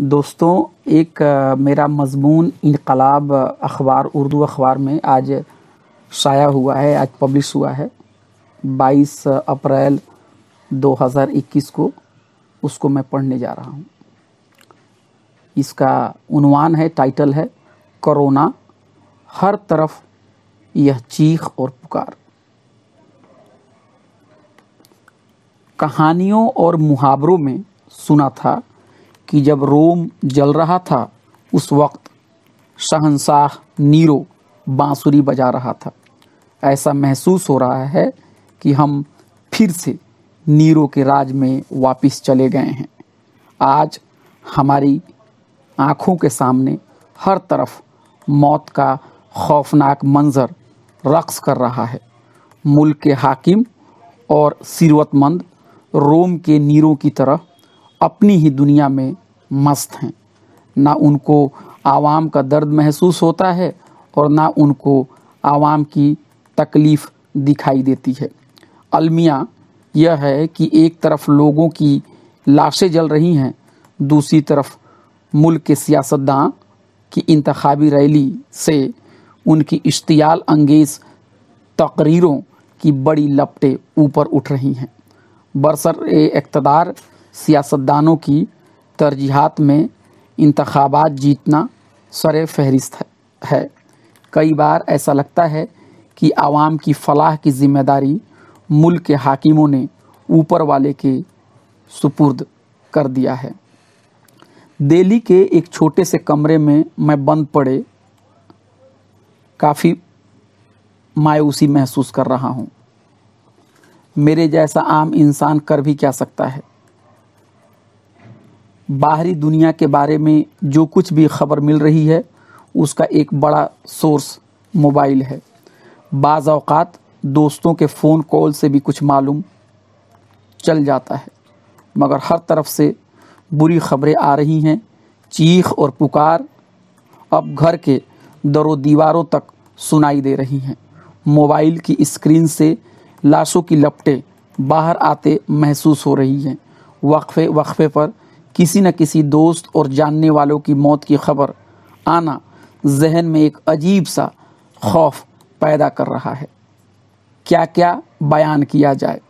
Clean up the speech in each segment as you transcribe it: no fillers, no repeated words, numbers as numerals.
दोस्तों, एक मेरा मज़मून इनकलाब अखबार उर्दू अखबार में आज शाया हुआ है, आज पब्लिश हुआ है 22 अप्रैल 2021 को। उसको मैं पढ़ने जा रहा हूँ। इसका उन्वान है, टाइटल है, कोरोना हर तरफ यह चीख और पुकार। कहानियों और मुहावरों में सुना था कि जब रोम जल रहा था उस वक्त शहंशाह नीरो बांसुरी बजा रहा था। ऐसा महसूस हो रहा है कि हम फिर से नीरो के राज में वापस चले गए हैं। आज हमारी आँखों के सामने हर तरफ मौत का खौफनाक मंजर रक्स कर रहा है। मुल्क के हाकिम और सीरवतमंद रोम के नीरों की तरह अपनी ही दुनिया में मस्त हैं। ना उनको आवाम का दर्द महसूस होता है और ना उनको आवाम की तकलीफ़ दिखाई देती है। अलमिया यह है कि एक तरफ लोगों की लाशें जल रही हैं, दूसरी तरफ मुल्क के सियासतदान की इंतखाबी रैली से उनकी इश्तियाल अंगेज़ तकरीरों की बड़ी लपटें ऊपर उठ रही हैं। बरसर इक़्तदार सियासतदानों की तरजीहात में इंतखाबात जीतना सरे फहरिस्त है। कई बार ऐसा लगता है कि आवाम की फलाह की जिम्मेदारी मुल्क के हाकिमों ने ऊपर वाले के सुपुर्द कर दिया है। दिल्ली के एक छोटे से कमरे में मैं बंद पड़े काफ़ी मायूसी महसूस कर रहा हूँ। मेरे जैसा आम इंसान कर भी क्या सकता है। बाहरी दुनिया के बारे में जो कुछ भी खबर मिल रही है उसका एक बड़ा सोर्स मोबाइल है। बाज़ औक़ात दोस्तों के फ़ोन कॉल से भी कुछ मालूम चल जाता है, मगर हर तरफ से बुरी खबरें आ रही हैं। चीख और पुकार अब घर के दरों दीवारों तक सुनाई दे रही हैं। मोबाइल की स्क्रीन से लाशों की लपटें बाहर आते महसूस हो रही हैं। वक्फे वक्फे पर किसी न किसी दोस्त और जानने वालों की मौत की खबर आना जहन में एक अजीब सा खौफ पैदा कर रहा है। क्या क्या बयान किया जाए।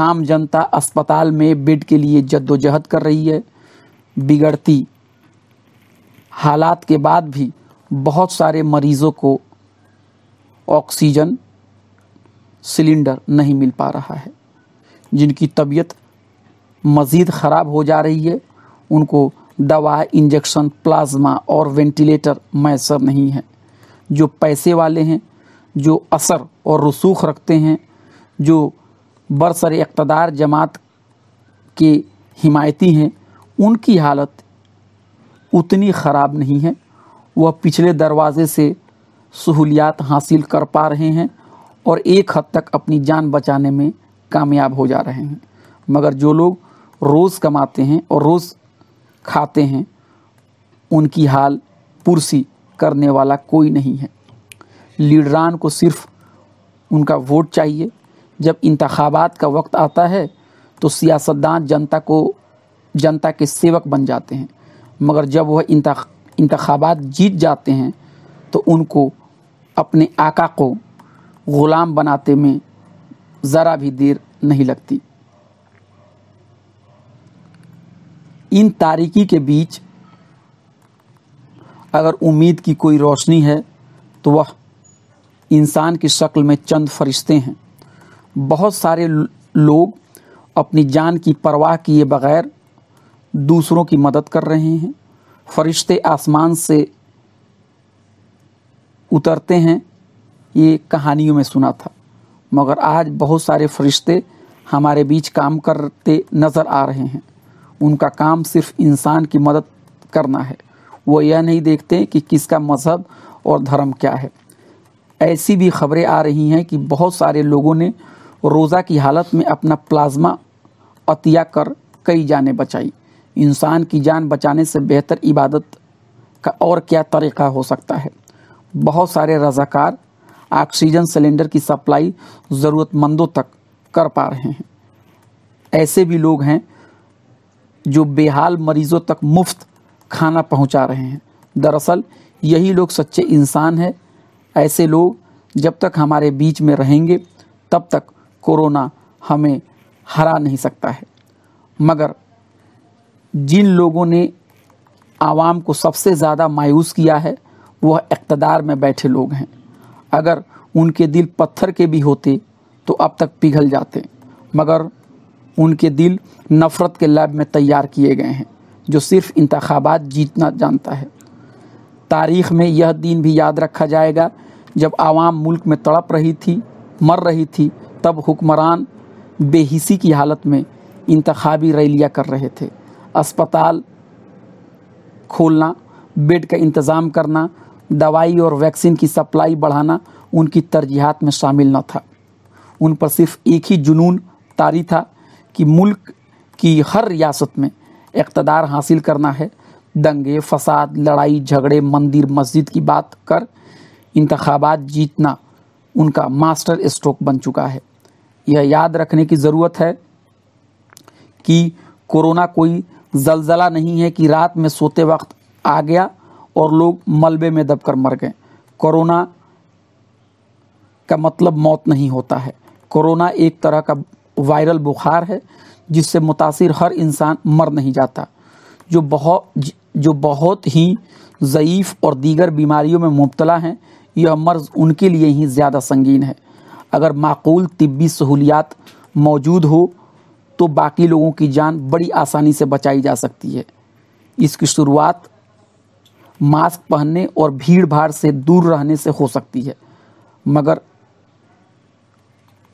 आम जनता अस्पताल में बेड के लिए जद्दोजहद कर रही है। बिगड़ती हालात के बाद भी बहुत सारे मरीज़ों को ऑक्सीजन सिलेंडर नहीं मिल पा रहा है। जिनकी तबीयत मज़ीद ख़राब हो जा रही है उनको दवा, इंजेक्शन, प्लाज्मा और वेंटिलेटर मैसर नहीं है। जो पैसे वाले हैं, जो असर और रसूख रखते हैं, जो बरसर इक़्तदार जमात के हिमायती हैं, उनकी हालत उतनी ख़राब नहीं है। वह पिछले दरवाज़े से सहूलियात हासिल कर पा रहे हैं और एक हद तक अपनी जान बचाने में कामयाब हो जा रहे हैं। मगर जो लोग रोज़ कमाते हैं और रोज़ खाते हैं उनकी हाल पुरसी करने वाला कोई नहीं है। लीडरान को सिर्फ उनका वोट चाहिए। जब इंतखाबात का वक्त आता है तो सियासतदान जनता के सेवक बन जाते हैं, मगर जब वह इंतखाबात जीत जाते हैं तो उनको अपने आका को ग़ुलाम बनाते में ज़रा भी देर नहीं लगती। इन तारीकी के बीच अगर उम्मीद की कोई रोशनी है तो वह इंसान की शक्ल में चंद फरिश्ते हैं। बहुत सारे लोग अपनी जान की परवाह किए बगैर दूसरों की मदद कर रहे हैं। फरिश्ते आसमान से उतरते हैं, ये कहानियों में सुना था, मगर आज बहुत सारे फरिश्ते हमारे बीच काम करते नज़र आ रहे हैं। उनका काम सिर्फ इंसान की मदद करना है। वो यह नहीं देखते कि किसका मज़हब और धर्म क्या है। ऐसी भी खबरें आ रही हैं कि बहुत सारे लोगों ने रोज़ा की हालत में अपना प्लाज्मा अतिया कर कई जानें बचाई। इंसान की जान बचाने से बेहतर इबादत का और क्या तरीक़ा हो सकता है। बहुत सारे रज़ाकार ऑक्सीजन सिलेंडर की सप्लाई ज़रूरतमंदों तक कर पा रहे हैं। ऐसे भी लोग हैं जो बेहाल मरीजों तक मुफ्त खाना पहुंचा रहे हैं। दरअसल यही लोग सच्चे इंसान हैं। ऐसे लोग जब तक हमारे बीच में रहेंगे तब तक कोरोना हमें हरा नहीं सकता है। मगर जिन लोगों ने आवाम को सबसे ज़्यादा मायूस किया है वह इक़्तिदार में बैठे लोग हैं। अगर उनके दिल पत्थर के भी होते तो अब तक पिघल जाते, मगर उनके दिल नफ़रत के लैब में तैयार किए गए हैं जो सिर्फ़ इंतखाबात जीतना जानता है। तारीख़ में यह दिन भी याद रखा जाएगा जब आवाम मुल्क में तड़प रही थी, मर रही थी, तब हुक्मरान बेहिसी की हालत में इंतखाबी रैलियाँ कर रहे थे। अस्पताल खोलना, बेड का इंतज़ाम करना, दवाई और वैक्सीन की सप्लाई बढ़ाना उनकी तरजीहात में शामिल न था। उन पर सिर्फ एक ही जुनून तारी था कि मुल्क की हर रियासत में इक़्तिदार हासिल करना है। दंगे, फसाद, लड़ाई झगड़े, मंदिर मस्जिद की बात कर इंतखाबात जीतना उनका मास्टर स्ट्रोक बन चुका है। यह याद रखने की ज़रूरत है कि कोरोना कोई ज़लज़ला नहीं है कि रात में सोते वक्त आ गया और लोग मलबे में दबकर मर गए। कोरोना का मतलब मौत नहीं होता है। कोरोना एक तरह का वायरल बुखार है जिससे मुतासिर हर इंसान मर नहीं जाता। जो बहुत ही ज़ईफ़ और दीगर बीमारियों में मुब्तला हैं, यह मर्ज़ उनके लिए ही ज़्यादा संगीन है। अगर माकूल तिब्बी सहूलियात मौजूद हो तो बाकी लोगों की जान बड़ी आसानी से बचाई जा सकती है। इसकी शुरुआत मास्क पहनने और भीड़ भाड़ से दूर रहने से हो सकती है, मगर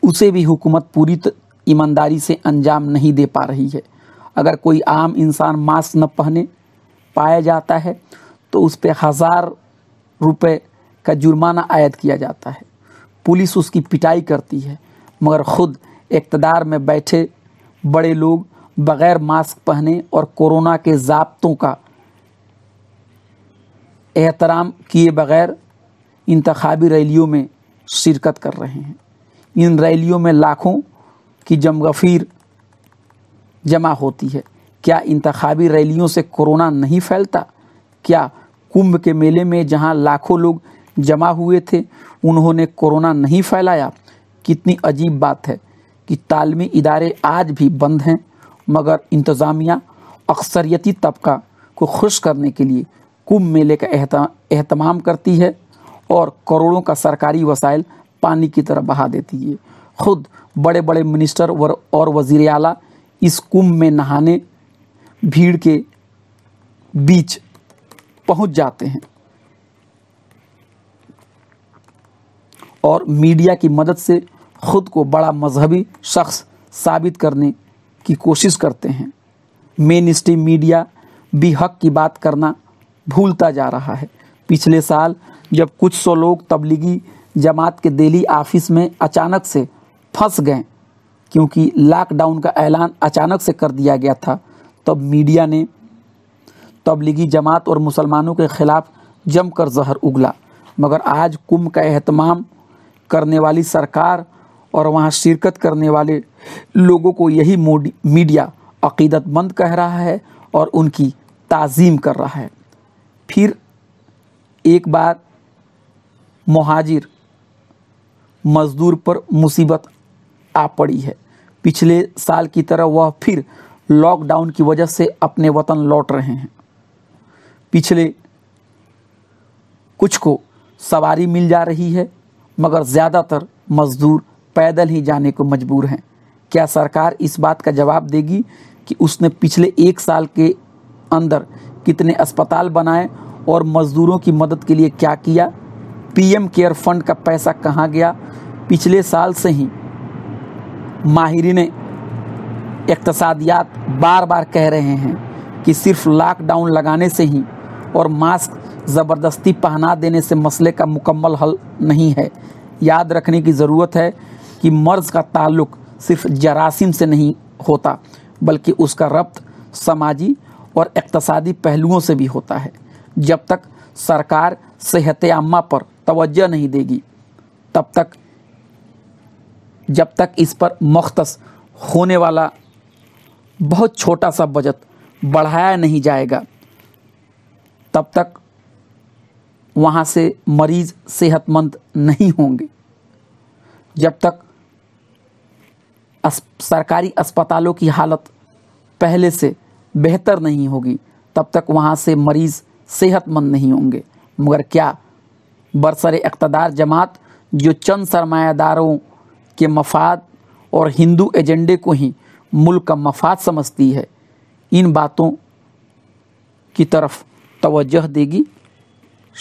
उसे भी हुकूमत पूरी ईमानदारी से अंजाम नहीं दे पा रही है। अगर कोई आम इंसान मास्क न पहने पाया जाता है तो उस पर 1000 रुपये का जुर्माना आयद किया जाता है। पुलिस उसकी पिटाई करती है, मगर ख़ुद इक़्तिदार में बैठे बड़े लोग बग़ैर मास्क पहने और कोरोना के ज़ाब्तों का एहतराम किए बग़ैर इंतखाबी रैलियों में शिरकत कर रहे हैं। इन रैलियों में लाखों की जमगफीर जमा होती है। क्या इंतखाबी रैलियों से कोरोना नहीं फैलता? क्या कुंभ के मेले में जहां लाखों लोग जमा हुए थे उन्होंने कोरोना नहीं फैलाया? कितनी अजीब बात है कि तालमी इदारे आज भी बंद हैं, मगर इंतज़ामिया अक्सरियती तबका को खुश करने के लिए कुंभ मेले का एहतमाम करती है और करोड़ों का सरकारी वसाइल पानी की तरह बहा देती है। खुद बड़े बड़े मिनिस्टर और वज़ीर आला इस कुंभ में नहाने भीड़ के बीच पहुंच जाते हैं और मीडिया की मदद से खुद को बड़ा मजहबी शख्स साबित करने की कोशिश करते हैं। मेन स्ट्रीम मीडिया भी हक की बात करना भूलता जा रहा है। पिछले साल जब कुछ सौ लोग तबलीगी जमात के दिल्ली ऑफिस में अचानक से फंस गए क्योंकि लॉकडाउन का ऐलान अचानक से कर दिया गया था, तब मीडिया ने तबलीगी जमात और मुसलमानों के ख़िलाफ़ जमकर जहर उगला। मगर आज कुंभ का एहतमाम करने वाली सरकार और वहां शिरकत करने वाले लोगों को यही मीडिया अकीदतमंद कह रहा है और उनकी ताज़ीम कर रहा है। फिर एक बार मुहाजिर मज़दूर पर मुसीबत आ पड़ी है। पिछले साल की तरह वह फिर लॉकडाउन की वजह से अपने वतन लौट रहे हैं। पिछले कुछ को सवारी मिल जा रही है, मगर ज़्यादातर मज़दूर पैदल ही जाने को मजबूर हैं। क्या सरकार इस बात का जवाब देगी कि उसने पिछले एक साल के अंदर कितने अस्पताल बनाए और मज़दूरों की मदद के लिए क्या किया? पीएम केयर फंड का पैसा कहाँ गया? पिछले साल से ही माहिरीन इक़्तिसादियात बार बार कह रहे हैं कि सिर्फ लॉकडाउन लगाने से ही और मास्क ज़बरदस्ती पहना देने से मसले का मुकम्मल हल नहीं है। याद रखने की ज़रूरत है कि मर्ज़ का ताल्लुक सिर्फ जरासीम से नहीं होता, बल्कि उसका रब्त समाजी और इक़्तिसादी पहलुओं से भी होता है। जब तक सरकार सेहत अम्मा पर तवज्जो नहीं देगी तब तक जब तक इस पर मुख्तस होने वाला बहुत छोटा सा बजट बढ़ाया नहीं जाएगा तब तक वहाँ से मरीज़ सेहतमंद नहीं होंगे। जब तक सरकारी अस्पतालों की हालत पहले से बेहतर नहीं होगी तब तक वहाँ से मरीज़ सेहतमंद नहीं होंगे। मगर क्या बरसरे इक़्तदार जमात जो चंद सरमायादारों के मफाद और हिंदू एजेंडे को ही मुल्क का मफाद समझती है, इन बातों की तरफ तवज्जो देगी?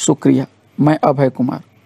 शुक्रिया। मैं अभय कुमार।